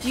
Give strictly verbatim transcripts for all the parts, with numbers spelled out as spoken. Do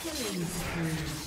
Killing spree.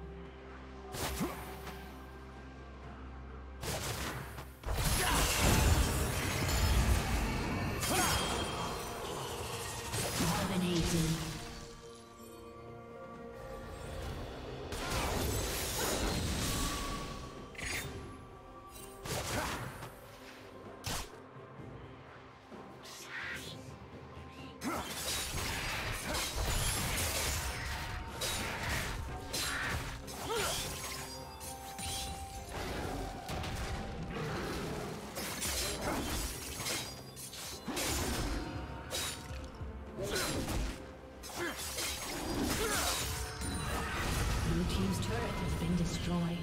Team's turret has been destroyed.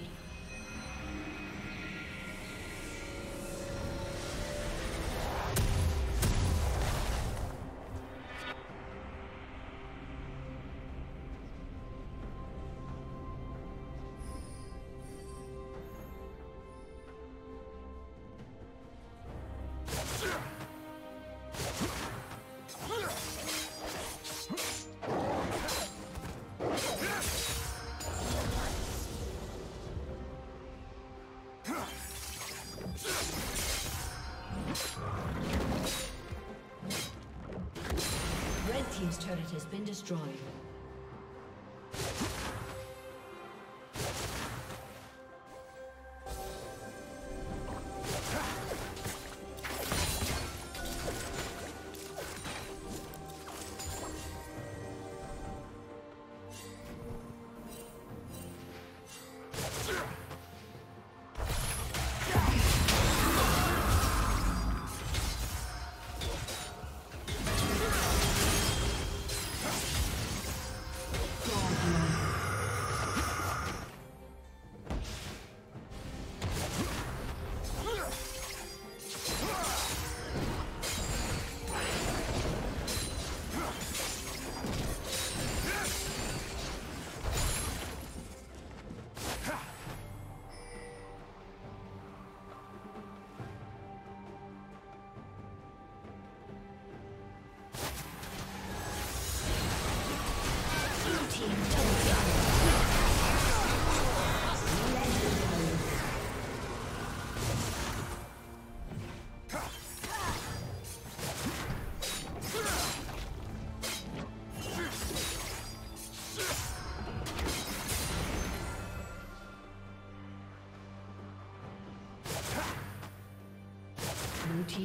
Team's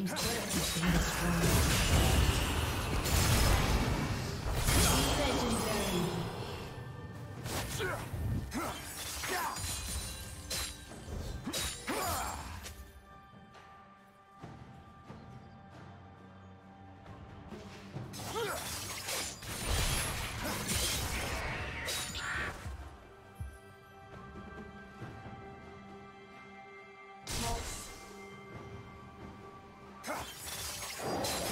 turret has been destroyed. Legendary. Let's go.